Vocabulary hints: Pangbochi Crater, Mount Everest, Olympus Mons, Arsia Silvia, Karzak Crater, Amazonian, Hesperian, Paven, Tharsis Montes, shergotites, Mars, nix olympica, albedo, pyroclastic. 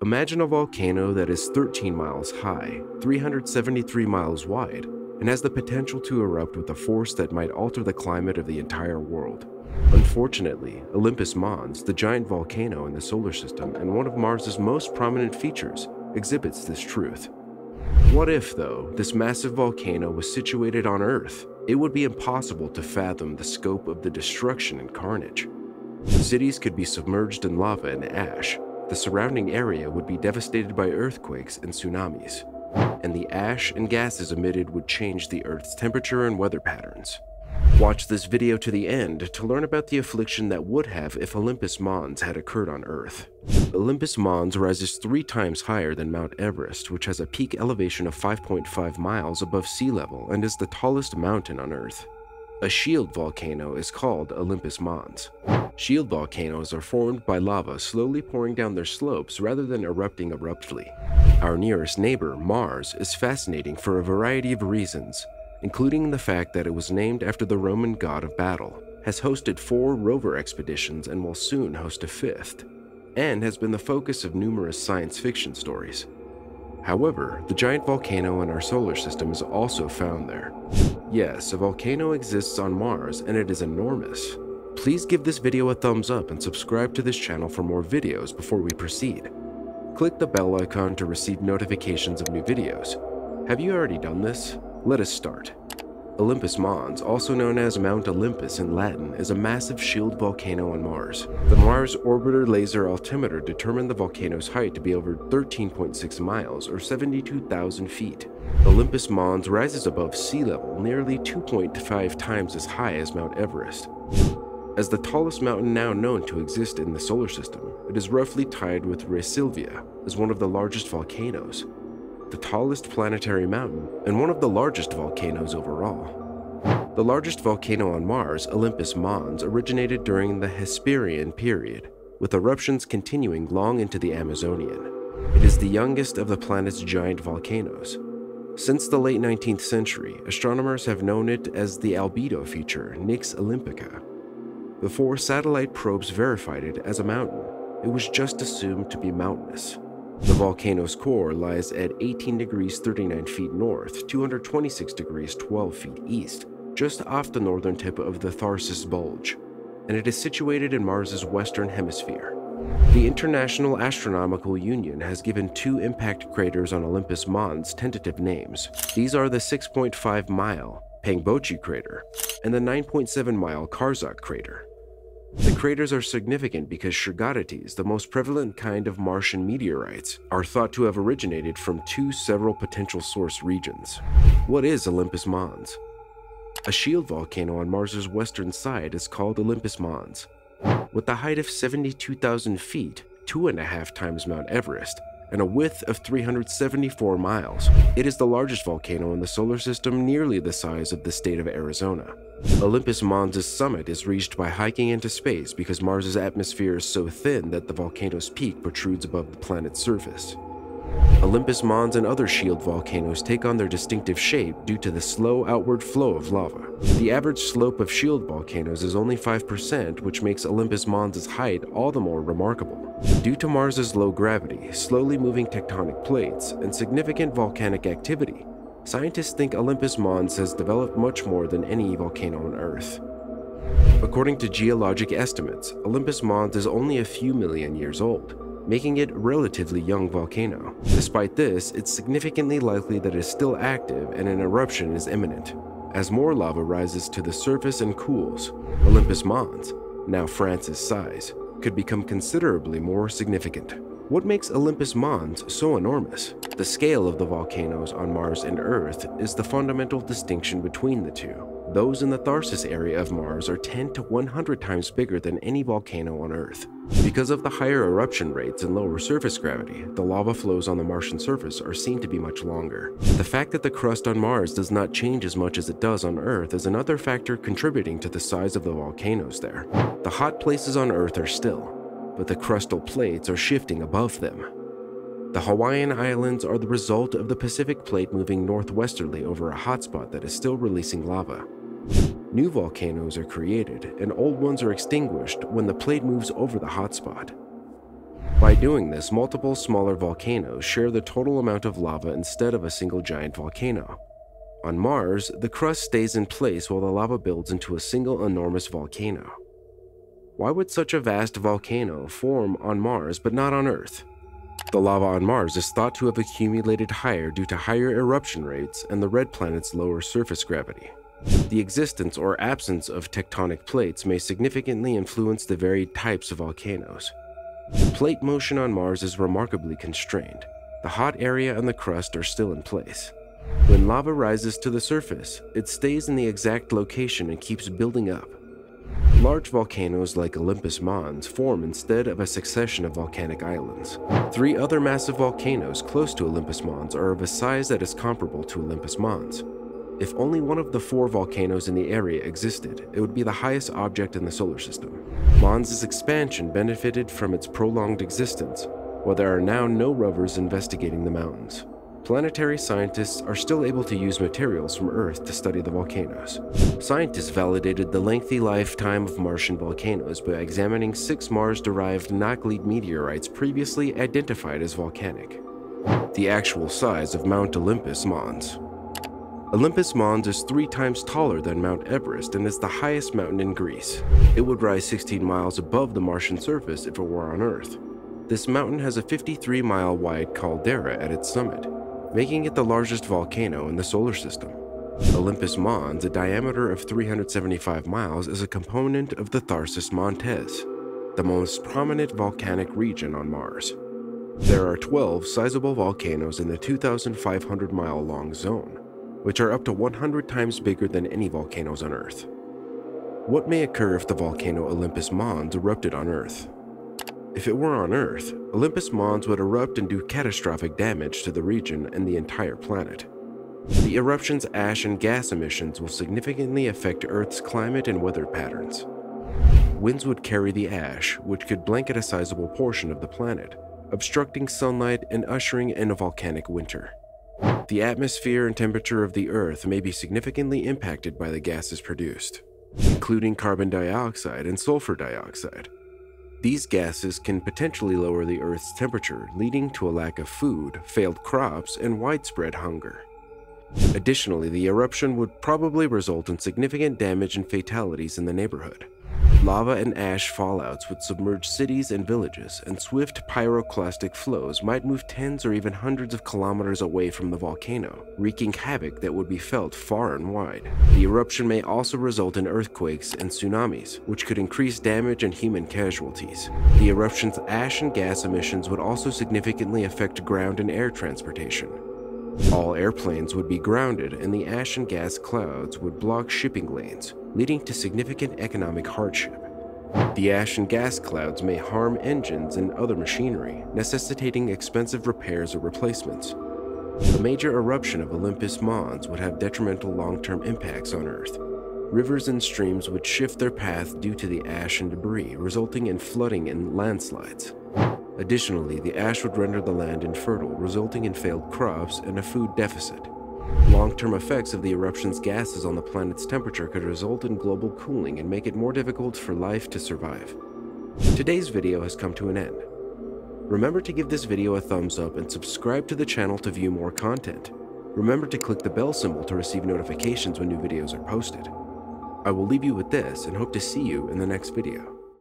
Imagine a volcano that is 13 miles high, 373 miles wide, and has the potential to erupt with a force that might alter the climate of the entire world. Unfortunately, Olympus Mons, the giant volcano in the solar system and one of Mars's most prominent features, exhibits this truth. What if, though, this massive volcano was situated on Earth? It would be impossible to fathom the scope of the destruction and carnage. Cities could be submerged in lava and ash. The surrounding area would be devastated by earthquakes and tsunamis, and the ash and gases emitted would change the Earth's temperature and weather patterns. Watch this video to the end to learn about the affliction that would have if Olympus Mons had occurred on Earth. Olympus Mons rises 3 times higher than Mount Everest, which has a peak elevation of 5.5 miles above sea level and is the tallest mountain on Earth. A shield volcano is called Olympus Mons. Shield volcanoes are formed by lava slowly pouring down their slopes rather than erupting abruptly. Our nearest neighbor, Mars, is fascinating for a variety of reasons, including the fact that it was named after the Roman god of battle, has hosted 4 rover expeditions and will soon host a 5th, and has been the focus of numerous science fiction stories. However, the giant volcano in our solar system is also found there. Yes, a volcano exists on Mars and it is enormous. Please give this video a thumbs up and subscribe to this channel for more videos before we proceed. Click the bell icon to receive notifications of new videos. Have you already done this? Let us start. Olympus Mons, also known as Mount Olympus in Latin, is a massive shield volcano on Mars. The Mars Orbiter Laser Altimeter determined the volcano's height to be over 13.6 miles or 72,000 feet. Olympus Mons rises above sea level nearly 2.5 times as high as Mount Everest. As the tallest mountain now known to exist in the solar system, it is roughly tied with Arsia Silvia as one of the largest volcanoes, the tallest planetary mountain, and one of the largest volcanoes overall. The largest volcano on Mars, Olympus Mons, originated during the Hesperian period, with eruptions continuing long into the Amazonian. It is the youngest of the planet's giant volcanoes. Since the late 19th century, astronomers have known it as the albedo feature, nix olympica. Before satellite probes verified it as a mountain, it was just assumed to be mountainous. The volcano's core lies at 18 degrees 39 feet north, 226 degrees 12 feet east, just off the northern tip of the Tharsis Bulge, and it is situated in Mars's western hemisphere. The International Astronomical Union has given 2 impact craters on Olympus Mons tentative names. These are the 6.5-mile Pangbochi Crater and the 9.7-mile Karzak Crater. The craters are significant because shergotites, the most prevalent kind of Martian meteorites, are thought to have originated from 2 several potential source regions. What is Olympus Mons? A shield volcano on Mars's western side is called Olympus Mons. With a height of 72,000 feet, 2.5 times Mount Everest, and a width of 374 miles. It is the largest volcano in the solar system, nearly the size of the state of Arizona. Olympus Mons' summit is reached by hiking into space because Mars's atmosphere is so thin that the volcano's peak protrudes above the planet's surface. Olympus Mons and other shield volcanoes take on their distinctive shape due to the slow outward flow of lava. The average slope of shield volcanoes is only 5%, which makes Olympus Mons' height all the more remarkable. Due to Mars's low gravity, slowly moving tectonic plates, and significant volcanic activity, scientists think Olympus Mons has developed much more than any volcano on Earth. According to geologic estimates, Olympus Mons is only a few million years old, making it a relatively young volcano. Despite this, it's significantly likely that it is still active and an eruption is imminent, as more lava rises to the surface and cools. Olympus Mons, now France's size, could become considerably more significant. What makes Olympus Mons so enormous? The scale of the volcanoes on Mars and Earth is the fundamental distinction between the two. Those in the Tharsis area of Mars are 10 to 100 times bigger than any volcano on Earth. Because of the higher eruption rates and lower surface gravity, the lava flows on the Martian surface are seen to be much longer. The fact that the crust on Mars does not change as much as it does on Earth is another factor contributing to the size of the volcanoes there. The hot places on Earth are still, but the crustal plates are shifting above them. The Hawaiian Islands are the result of the Pacific Plate moving northwesterly over a hotspot that is still releasing lava. New volcanoes are created, and old ones are extinguished when the plate moves over the hotspot. By doing this, multiple smaller volcanoes share the total amount of lava instead of a single giant volcano. On Mars, the crust stays in place while the lava builds into a single enormous volcano. Why would such a vast volcano form on Mars but not on Earth? The lava on Mars is thought to have accumulated higher due to higher eruption rates and the red planet's lower surface gravity. The existence or absence of tectonic plates may significantly influence the varied types of volcanoes. Plate motion on Mars is remarkably constrained. The hot area and the crust are still in place. When lava rises to the surface, it stays in the exact location and keeps building up. Large volcanoes like Olympus Mons form instead of a succession of volcanic islands. Three other massive volcanoes close to Olympus Mons are of a size that is comparable to Olympus Mons. If only one of the four volcanoes in the area existed, it would be the highest object in the solar system. Mons' expansion benefited from its prolonged existence, while there are now no rovers investigating the mountains. Planetary scientists are still able to use materials from Earth to study the volcanoes. Scientists validated the lengthy lifetime of Martian volcanoes by examining 6 Mars-derived Naukluid meteorites previously identified as volcanic. The actual size of Mount Olympus Mons. Olympus Mons is 3 times taller than Mount Everest and is the highest mountain in Greece. It would rise 16 miles above the Martian surface if it were on Earth. This mountain has a 53-mile-wide caldera at its summit, making it the largest volcano in the solar system. Olympus Mons, a diameter of 375 miles, is a component of the Tharsis Montes, the most prominent volcanic region on Mars. There are 12 sizable volcanoes in the 2,500-mile-long zone, which are up to 100 times bigger than any volcanoes on Earth. What may occur if the volcano Olympus Mons erupted on Earth? If it were on Earth, Olympus Mons would erupt and do catastrophic damage to the region and the entire planet. The eruption's ash and gas emissions will significantly affect Earth's climate and weather patterns. Winds would carry the ash, which could blanket a sizable portion of the planet, obstructing sunlight and ushering in a volcanic winter. The atmosphere and temperature of the Earth may be significantly impacted by the gases produced, including carbon dioxide and sulfur dioxide. These gases can potentially lower the Earth's temperature, leading to a lack of food, failed crops, and widespread hunger. Additionally, the eruption would probably result in significant damage and fatalities in the neighborhood. Lava and ash fallouts would submerge cities and villages, and swift pyroclastic flows might move tens or even hundreds of kilometers away from the volcano, wreaking havoc that would be felt far and wide. The eruption may also result in earthquakes and tsunamis, which could increase damage and human casualties. The eruption's ash and gas emissions would also significantly affect ground and air transportation. All airplanes would be grounded, and the ash and gas clouds would block shipping lanes, leading to significant economic hardship. The ash and gas clouds may harm engines and other machinery, necessitating expensive repairs or replacements. A major eruption of Olympus Mons would have detrimental long-term impacts on Earth. Rivers and streams would shift their path due to the ash and debris, resulting in flooding and landslides. Additionally, the ash would render the land infertile, resulting in failed crops and a food deficit. Long-term effects of the eruption's gases on the planet's temperature could result in global cooling and make it more difficult for life to survive. Today's video has come to an end. Remember to give this video a thumbs up and subscribe to the channel to view more content. Remember to click the bell symbol to receive notifications when new videos are posted. I will leave you with this and hope to see you in the next video.